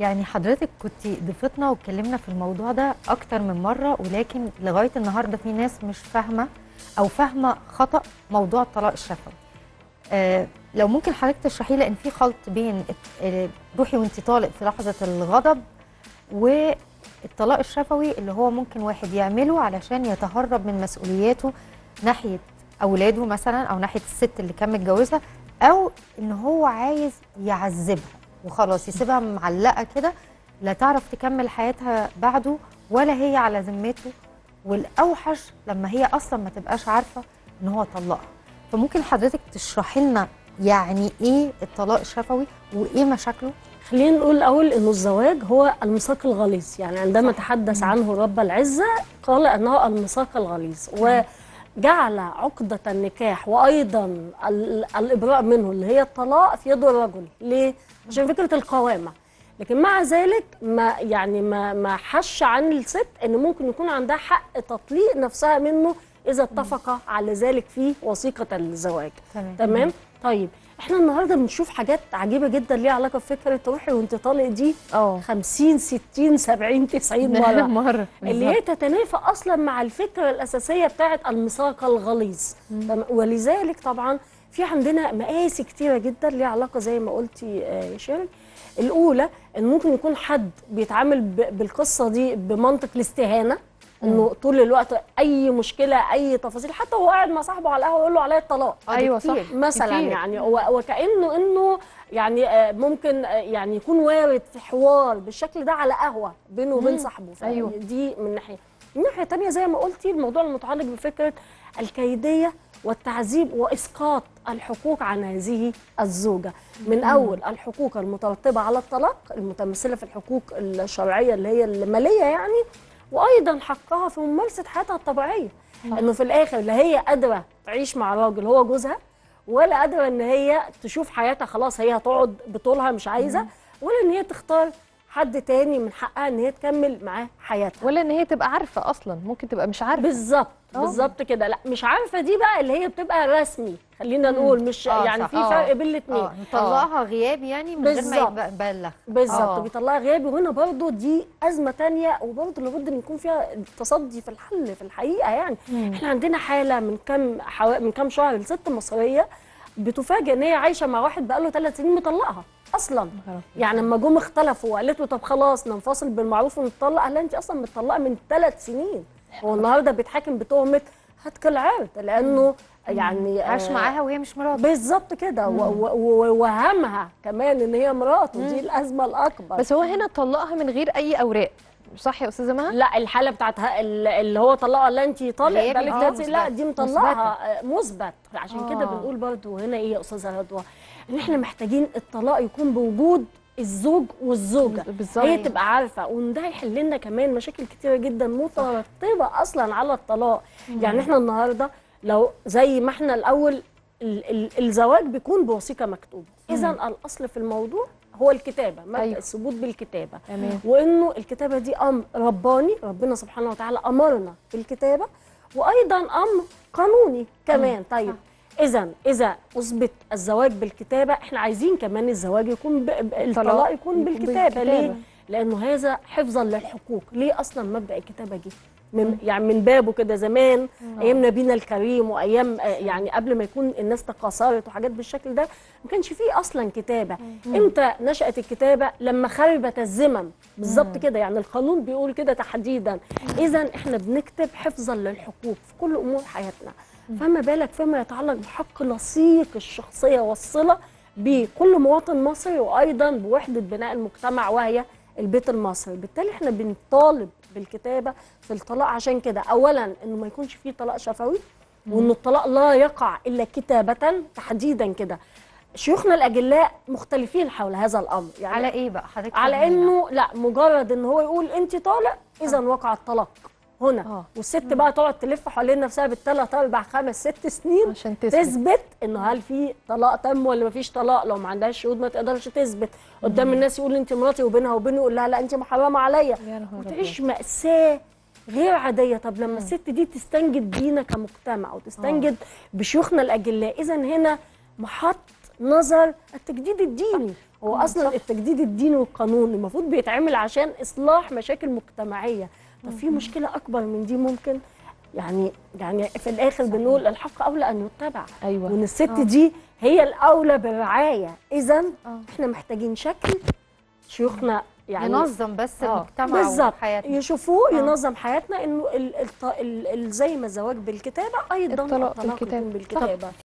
يعني حضرتك كنت ضيفتنا واتكلمنا في الموضوع ده اكتر من مره، ولكن لغايه النهارده في ناس مش فاهمه او فاهمه خطا موضوع الطلاق الشفوي. لو ممكن حضرتك تشرحي، لان في خلط بين روحي وانت طالق في لحظه الغضب والطلاق الشفوي اللي هو ممكن واحد يعمله علشان يتهرب من مسؤولياته ناحيه اولاده مثلا او ناحيه الست اللي كان متجوزها، او ان هو عايز يعذبها وخلاص يسيبها معلقه كده لا تعرف تكمل حياتها بعده ولا هي على ذمته، والاوحش لما هي اصلا ما تبقاش عارفه ان هو طلقها. فممكن حضرتك تشرحي لنا يعني ايه الطلاق الشفوي وايه مشاكله؟ خلينا نقول الاول انه الزواج هو الميثاق الغليظ، يعني عندما تحدث عنه رب العزه قال انه الميثاق الغليظ، وجعل عقده النكاح وايضا الابراء منه اللي هي الطلاق في يد الرجل. ليه؟ عشان فكره القوامه. لكن مع ذلك ما حش عن الست ان ممكن يكون عندها حق تطليق نفسها منه اذا اتفق على ذلك في وثيقه الزواج. تمام؟ طيب احنا النهارده بنشوف حاجات عجيبه جدا ليها علاقه بفكره روحي وانت طالق دي 50 60 70 90 مره اللي هي تتنافى اصلا مع الفكره الاساسيه بتاعه الميثاق الغليظ. ولذلك طبعا في عندنا مقاسي كتيره جدا ليها علاقه زي ما قلتي يا شيرين. الاولى ان ممكن يكون حد بيتعامل بالقصه دي بمنطق الاستهانه، انه طول الوقت اي مشكله اي تفاصيل حتى هو قاعد مع صاحبه على القهوه يقول له عليا الطلاق. ايوه صح مثلا كتير. يعني وكانه يعني ممكن يعني يكون وارد في حوار بالشكل ده على قهوه بينه وبين صاحبه. أيوة. دي من ناحيه. من ناحيه ثانيه زي ما قلتي الموضوع المتعلق بفكره الكيديه والتعذيب واسقاط الحقوق عن هذه الزوجه، من اول الحقوق المترتبه على الطلاق المتمثله في الحقوق الشرعيه اللي هي الماليه يعني، وايضا حقها في ممارسه حياتها الطبيعيه. انه في الاخر لا هي قادره تعيش مع راجل هو جوزها، ولا قادره ان هي تشوف حياتها، خلاص هي هتقعد بطولها مش عايزه، ولا ان هي تختار حد تاني من حقها ان هي تكمل معاه حياتها، ولا ان هي تبقى عارفه اصلا. ممكن تبقى مش عارفه بالظبط بالظبط كده. لا مش عارفه دي بقى اللي هي بتبقى رسمي، خلينا نقول مش يعني في فرق بين الاثنين. بيطلعها غيابي يعني من غير ما يبلغ. بالظبط بيطلعها غيابي، وهنا برضه دي ازمه ثانيه، وبرضه لابد ان يكون فيها تصدي في الحل في الحقيقه يعني. احنا عندنا حاله من كام شهر لست مصريه بتفاجئ ان هي عايشه مع واحد بقى له 3 سنين مطلقها اصلا. يعني لما جم اختلفوا وقالت له طب خلاص ننفصل بالمعروف ونتطلق، قال لها انت اصلا متطلقه من 3 سنين، هو النهارده بيتحاكم بتهمه هتك العرض لانه يعني عاش معاها وهي مش مراته. بالظبط كده، ووهمها كمان ان هي مراته، دي الازمه الاكبر. بس هو هنا طلقها من غير اي اوراق، صح يا استاذه مها؟ لا الحاله بتاعت اللي هو طلقها لا انت طالق بقالك 3 سنين، لا دي مطلقها مثبت. عشان كده بنقول برضو هنا ايه يا استاذه رضوى، ان احنا محتاجين الطلاق يكون بوجود الزوج والزوجه، هي تبقى عارفه، وان ده هيحل لنا كمان مشاكل كتيره جدا مترتبه اصلا على الطلاق. يعني احنا النهارده لو زي ما احنا الاول الزواج بيكون بوثيقه مكتوبه، اذا الاصل في الموضوع هو الكتابه، الثبوت بالكتابه. وانه الكتابه دي امر رباني، ربنا سبحانه وتعالى امرنا بالكتابه، وايضا امر قانوني كمان. طيب اذا اثبت الزواج بالكتابه، احنا عايزين كمان الزواج يكون الطلاق يكون بالكتابه. ليه؟ لانه هذا حفظا للحقوق. ليه اصلا مبدا الكتابه جه؟ يعني من بابه كده زمان، ايام نبينا الكريم وايام يعني قبل ما يكون الناس تقاصرت وحاجات بالشكل ده، ما كانش فيه اصلا كتابه. امتى نشات الكتابه؟ لما خربت الذمم. بالظبط كده، يعني القانون بيقول كده تحديدا. اذا احنا بنكتب حفظا للحقوق في كل امور حياتنا، فما بالك فيما يتعلق بحق لصيق الشخصيه والصله بكل مواطن مصري، وايضا بوحده بناء المجتمع وهي البيت المصري. بالتالي احنا بنطالب بالكتابه في الطلاق. عشان كده اولا انه ما يكونش فيه طلاق شفوي، وان الطلاق لا يقع الا كتابه تحديدا كده. شيوخنا الاجلاء مختلفين حول هذا الامر. يعني على ايه بقى حضرتك؟ على انه لا مجرد ان هو يقول انت طالق اذا وقع الطلاق هنا. والست بقى تقعد تلف حوالين نفسها بالثلاث 4 5 6 سنين عشان تثبت انه هل في طلاق تم ولا ما فيش طلاق. لو ما عندهاش شهود ما تقدرش تثبت قدام الناس. يقول انت مراتي، وبينها وبينه يقول لها لا انت محرمه عليا، وتعيش مأساة غير عاديه. طب لما الست دي تستنجد بينا كمجتمع وتستنجد بشيوخنا الاجلاء، اذا هنا محط نظر التجديد الديني هو اصلا صح. التجديد الديني والقانوني المفروض بيتعمل عشان اصلاح مشاكل مجتمعيه. طب في مشكله اكبر من دي ممكن؟ يعني في الاخر بنقول الحق اولى ان يتبع. أيوة. وان الست دي هي الاولى بالرعايه. اذا احنا محتاجين شكل شيوخنا يعني ينظم بس المجتمع وحياتنا، يشوفوه ينظم حياتنا، انه زي ما الزواج بالكتابه ايضا الطلاق بالكتابه.